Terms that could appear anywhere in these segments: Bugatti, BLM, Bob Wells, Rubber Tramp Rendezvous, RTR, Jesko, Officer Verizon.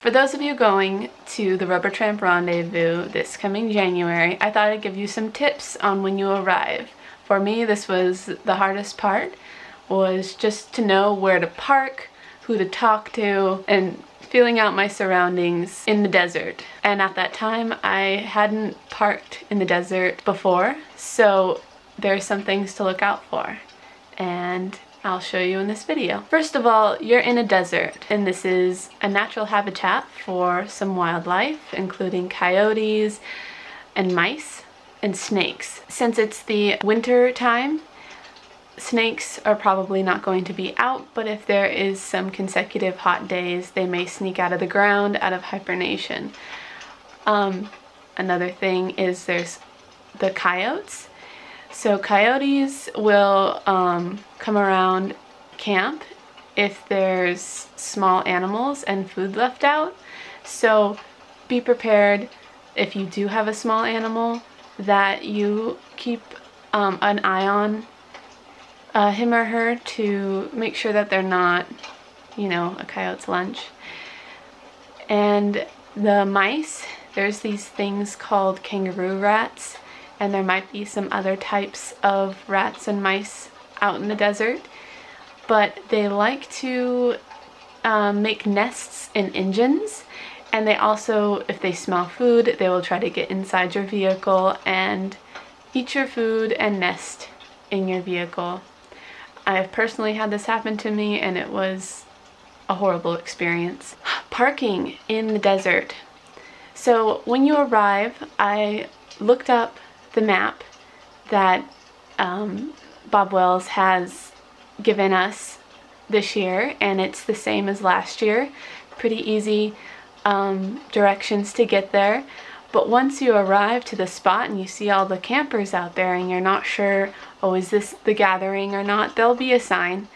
For those of you going to the Rubber Tramp Rendezvous this coming January, I thought I'd give you some tips on when you arrive. For me, this was the hardest part, was just to know where to park, who to talk to, and feeling out my surroundings in the desert. And at that time, I hadn't parked in the desert before, so there's some things to look out for, and I'll show you in this video. First of all, you're in a desert, and this is a natural habitat for some wildlife, including coyotes and mice and snakes. Since it's the winter time, snakes are probably not going to be out, but if there is some consecutive hot days, they may sneak out of the ground, out of hibernation. Another thing is there's the coyotes. So coyotes will come around camp if there's small animals and food left out. So be prepared if you do have a small animal that you keep an eye on him or her to make sure that they're not, you know, a coyote's lunch. And the mice, there's these things called kangaroo rats. And there might be some other types of rats and mice out in the desert, but they like to make nests in engines, and they also, if they smell food, they will try to get inside your vehicle and eat your food and nest in your vehicle. I've personally had this happen to me, and it was a horrible experience. Parking in the desert. So when you arrive, I looked up the map that Bob Wells has given us this year, and it's the same as last year. Pretty easy directions to get there, but once you arrive to the spot and you see all the campers out there and you're not sure, oh, is this the gathering or not, there'll be a sign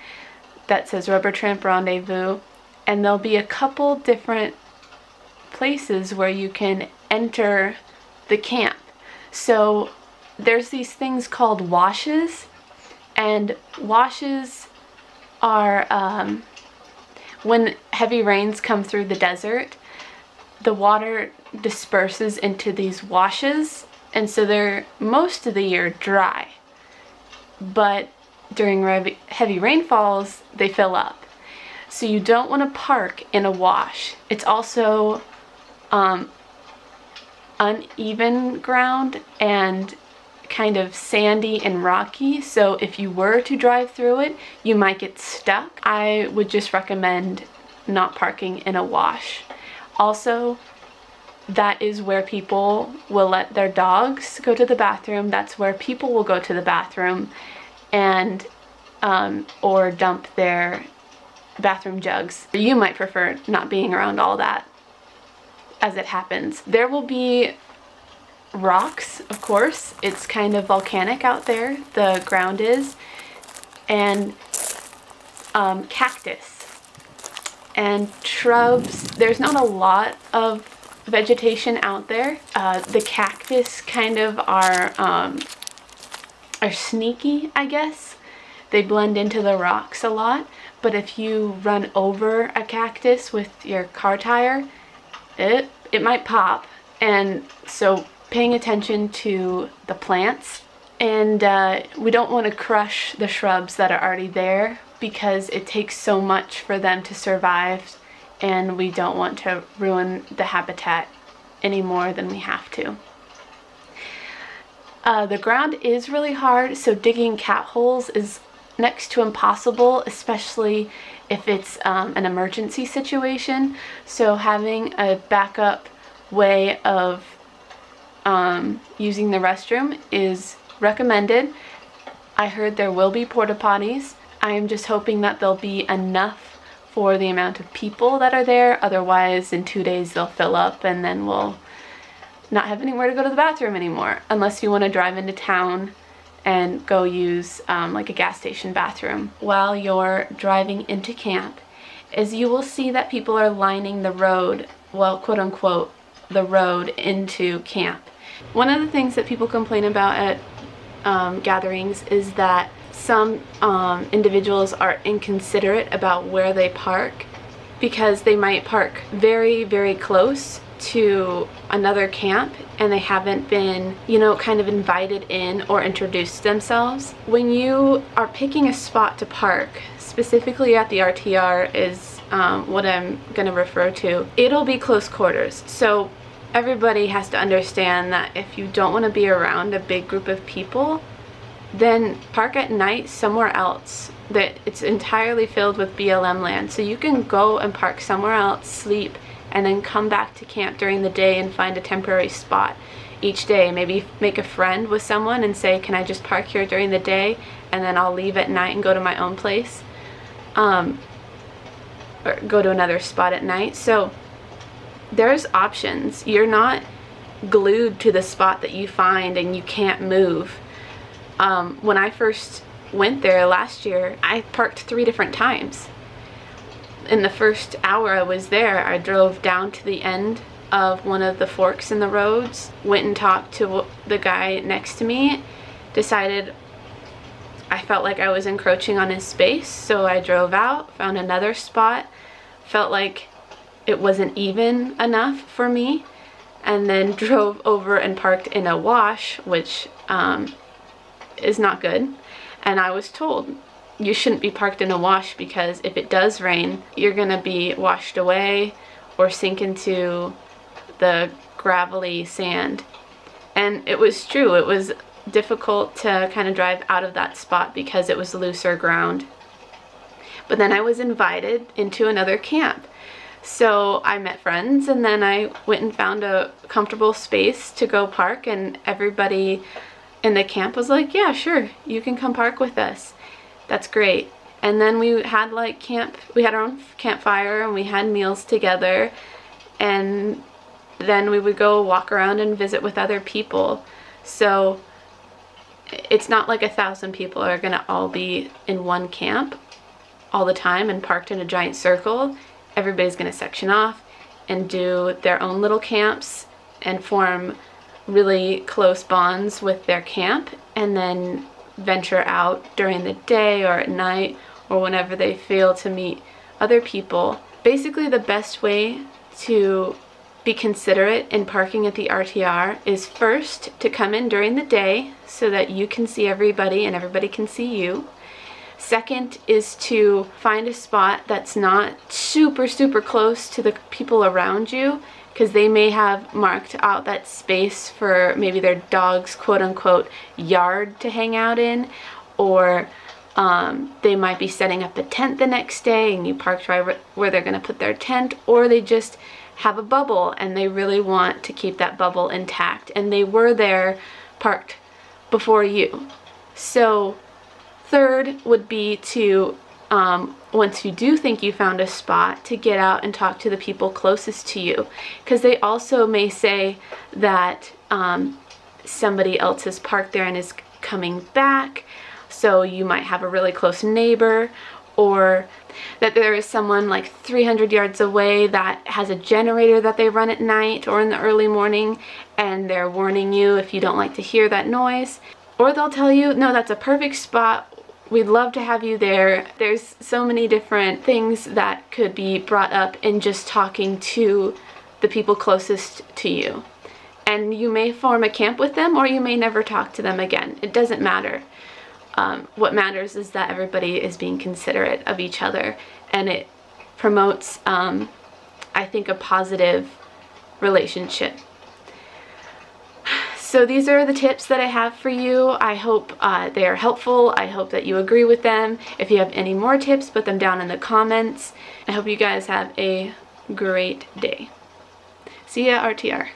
that says Rubber Tramp Rendezvous, and there'll be a couple different places where you can enter the camp. So there's these things called washes, and washes are when heavy rains come through the desert, the water disperses into these washes, and so they're most of the year dry, but during heavy rainfalls they fill up. So you don't want to park in a wash. It's also uneven ground and kind of sandy and rocky, so if you were to drive through it, you might get stuck. I would just recommend not parking in a wash. Also, that is where people will let their dogs go to the bathroom. That's where people will go to the bathroom and or dump their bathroom jugs. You might prefer not being around all that as it happens. There will be rocks, of course. It's kind of volcanic out there, the ground is, and cactus and shrubs. There's not a lot of vegetation out there. The cactus kind of are sneaky, I guess. They blend into the rocks a lot, but if you run over a cactus with your car tire, it might pop, and so paying attention to the plants. And we don't want to crush the shrubs that are already there because it takes so much for them to survive, and we don't want to ruin the habitat any more than we have to. The ground is really hard, so digging cat holes is next to impossible, especially if it's an emergency situation. So having a backup way of using the restroom is recommended. I heard there will be porta potties. I am just hoping that there'll be enough for the amount of people that are there. Otherwise, in 2 days they'll fill up, and then we'll not have anywhere to go to the bathroom anymore, unless you want to drive into town and go use like a gas station bathroom. While you're driving into camp, is you will see that people are lining the road, well, quote unquote, the road into camp. One of the things that people complain about at gatherings is that some individuals are inconsiderate about where they park, because they might park very, very close to another camp and they haven't been, you know, kind of invited in or introduced themselves. When you are picking a spot to park, specifically at the RTR is what I'm going to refer to, it'll be close quarters. So everybody has to understand that if you don't want to be around a big group of people, then park at night somewhere else that it's entirely filled with BLM land. So you can go and park somewhere else, sleep, and then come back to camp during the day and find a temporary spot each day. Maybe make a friend with someone and say, can I just park here during the day and then I'll leave at night and go to my own place, or go to another spot at night. So there's options. You're not glued to the spot that you find and you can't move. When I first went there last year, I parked 3 different times. In the first hour I was there, I drove down to the end of one of the forks in the roads, went and talked to the guy next to me, decided I felt like I was encroaching on his space, so I drove out, found another spot, felt like it wasn't even enough for me, and then drove over and parked in a wash, which is not good. And I was told, you shouldn't be parked in a wash because if it does rain, you're gonna be washed away or sink into the gravelly sand. And it was true. It was difficult to kind of drive out of that spot because it was looser ground. But then I was invited into another camp. So I met friends and then I went and found a comfortable space to go park, and everybody in the camp was like, yeah, sure, you can come park with us. That's great. And then we had like we had our own campfire and we had meals together, and then we would go walk around and visit with other people. So it's not like 1,000 people are gonna all be in one camp all the time and parked in a giant circle. Everybody's gonna section off and do their own little camps and form really close bonds with their camp, and then venture out during the day or at night or whenever they feel to meet other people. Basically, the best way to be considerate in parking at the RTR is first to come in during the day so that you can see everybody and everybody can see you. Second is to find a spot that's not super, super close to the people around you, because they may have marked out that space for maybe their dog's quote-unquote yard to hang out in, or they might be setting up a tent the next day and you parked right where they're going to put their tent, or they just have a bubble and they really want to keep that bubble intact and they were there parked before you. So third would be to once you do think you found a spot, to get out and talk to the people closest to you, because they also may say that somebody else has parked there and is coming back, so you might have a really close neighbor, or that there is someone like 300 yards away that has a generator that they run at night or in the early morning, and they're warning you if you don't like to hear that noise. Or they'll tell you, no, that's a perfect spot, we'd love to have you there. There's so many different things that could be brought up in just talking to the people closest to you. And you may form a camp with them or you may never talk to them again. It doesn't matter. What matters is that everybody is being considerate of each other, and it promotes, I think, a positive relationship. So these are the tips that I have for you. I hope they are helpful. I hope that you agree with them. If you have any more tips, put them down in the comments. I hope you guys have a great day. See ya, RTR.